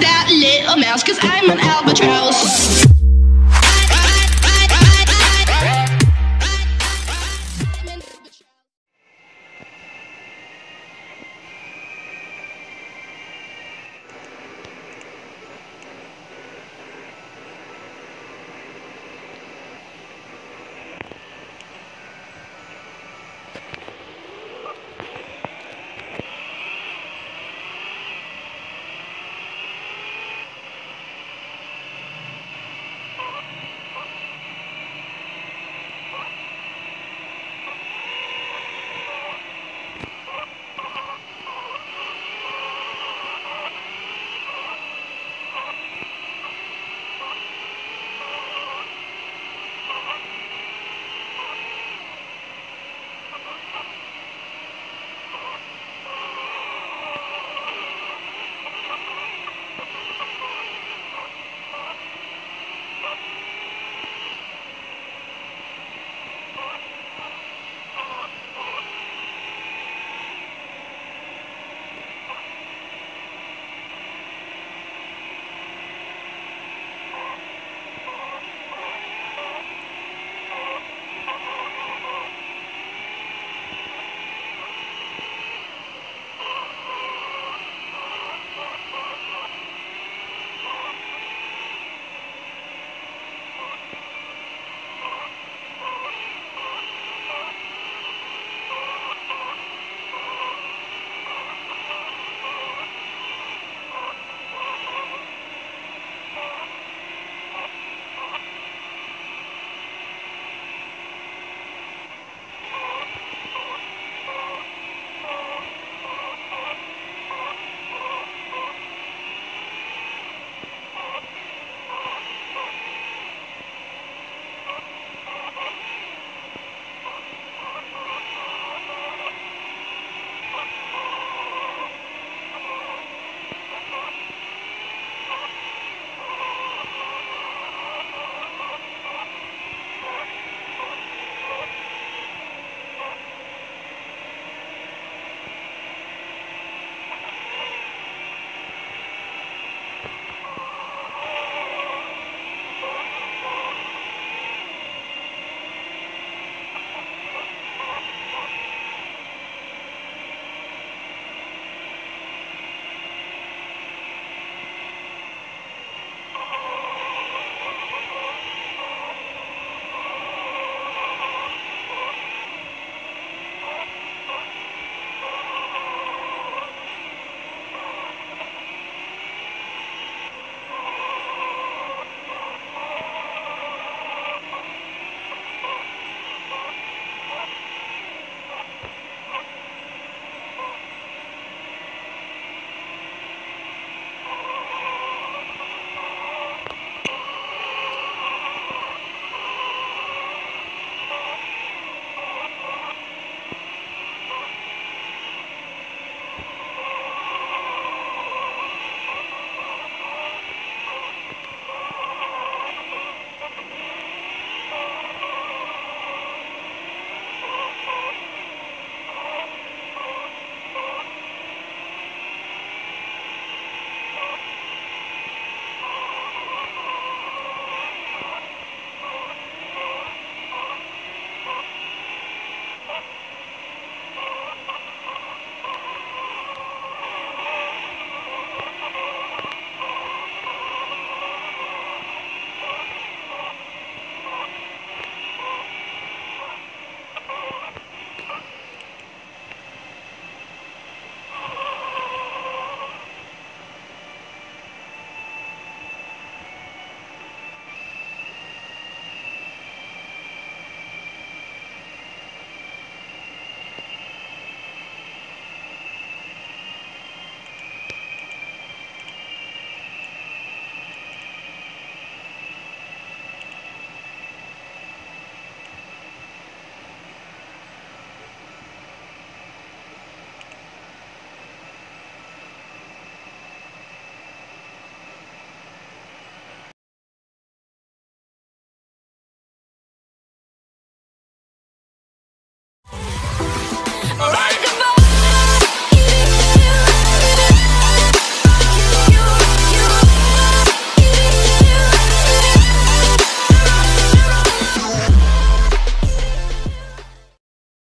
that little mouse, 'cause I'm an albatross.